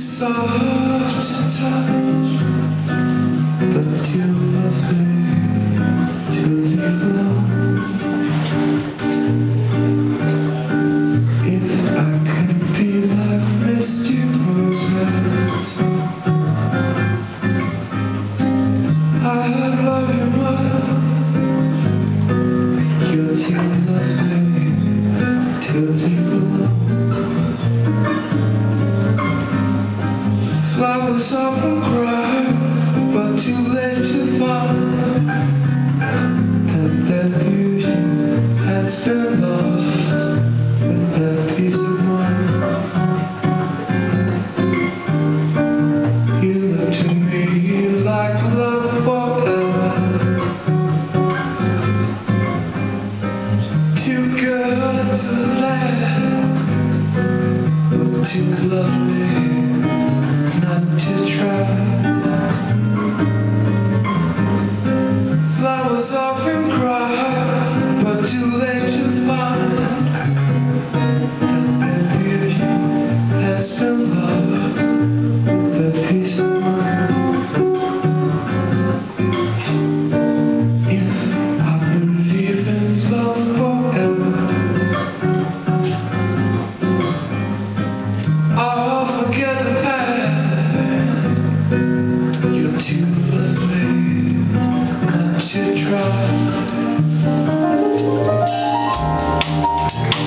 soft to touch, but you afraid to leave alone. If I could be like misty roses, I'd love you more. You're too lovely to leave alone. Flowers often cry, but too late to find that their beauty has been lost with their peace of mind. You look to me like love forever, too good to last, but too lovely to try. Flowers often cry, but too late to find that their beauty has been lost with their peace of mind. If I believe in love forever, I'll forget the past. Too lovely not to try. Too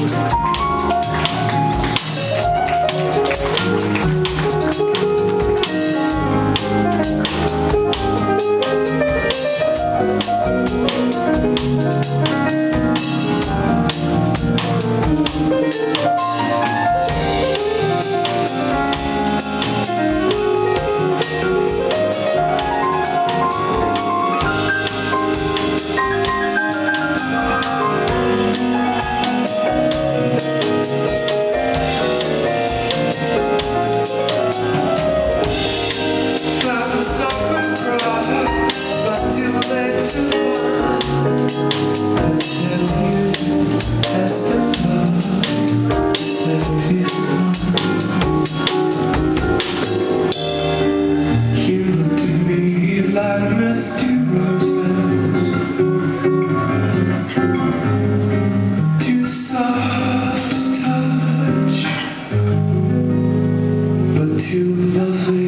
lovely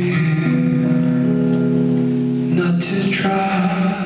not to try.